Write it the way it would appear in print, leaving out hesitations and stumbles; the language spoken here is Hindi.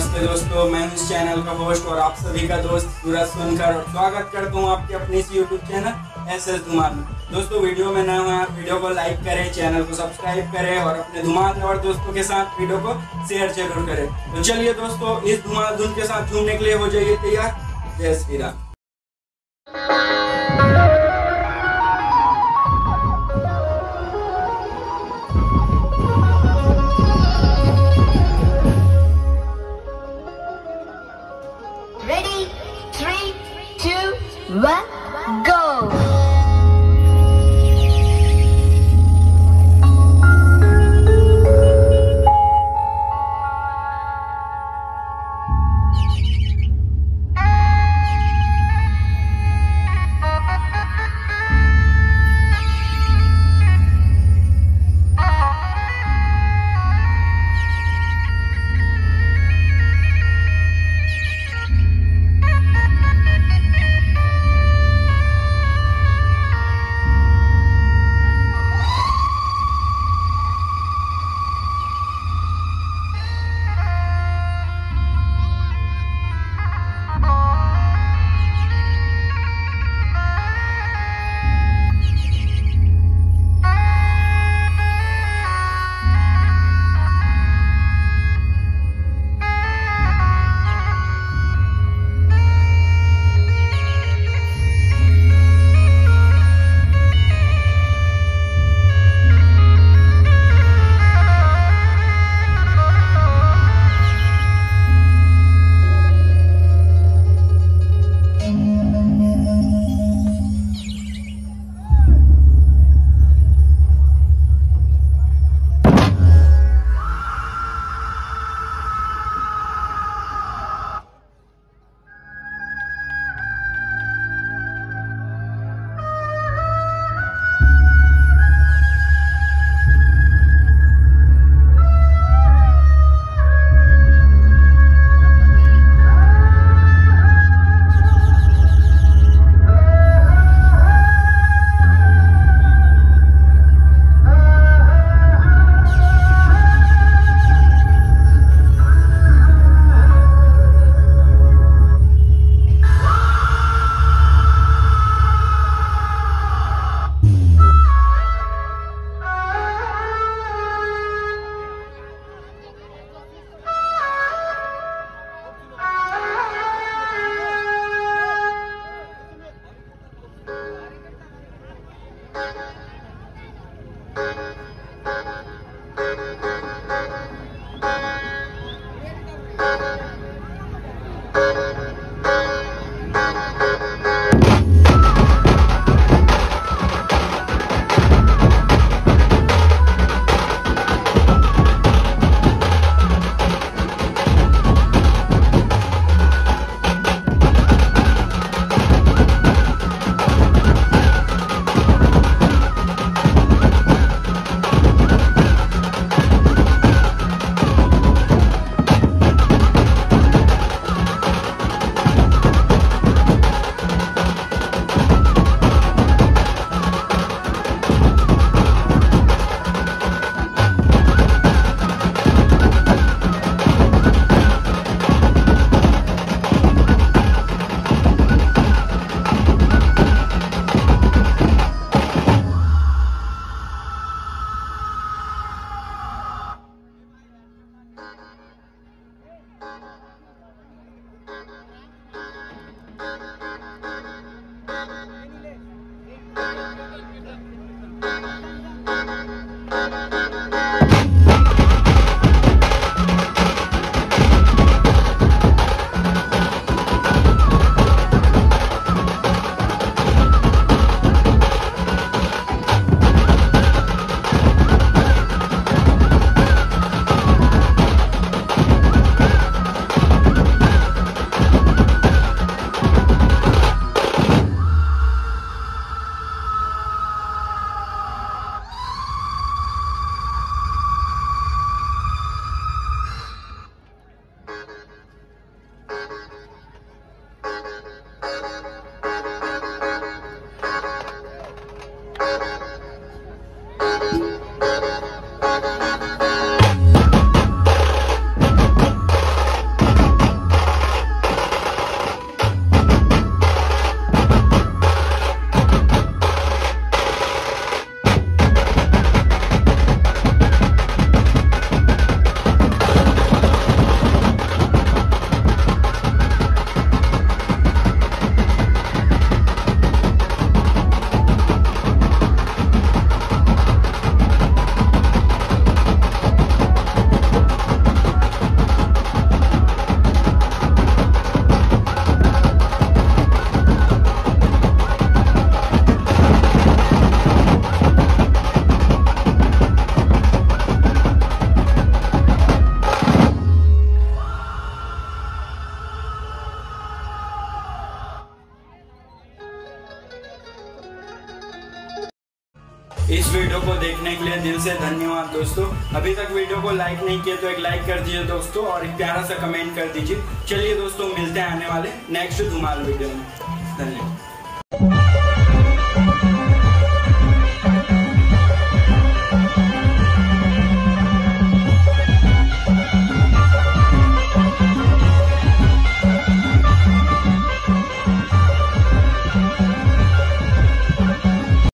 नमस्ते दोस्तों, मैं इस चैनल का होस्ट और आप सभी का दोस्त सूरज सोनकर और स्वागत करता हूँ आपके अपने इस यूट्यूब चैनल SS धूमल। दोस्तों वीडियो में नए हुए हैं वीडियो को लाइक करें, चैनल को सब्सक्राइब करें और अपने धूमल और दोस्तों के साथ वीडियो को शेयर जरूर करें। तो चलिए दोस्तों इस धूमल धुन के साथ झूमने के लिए हो जाइए तैयार। जय श्री राम। What? Go! इस वीडियो को देखने के लिए दिल से धन्यवाद दोस्तों। अभी तक वीडियो को लाइक नहीं किया तो एक लाइक कर दीजिए दोस्तों और एक प्यारा सा कमेंट कर दीजिए। चलिए दोस्तों, मिलते हैं आने वाले नेक्स्ट धूमल वीडियो में। धन्यवाद।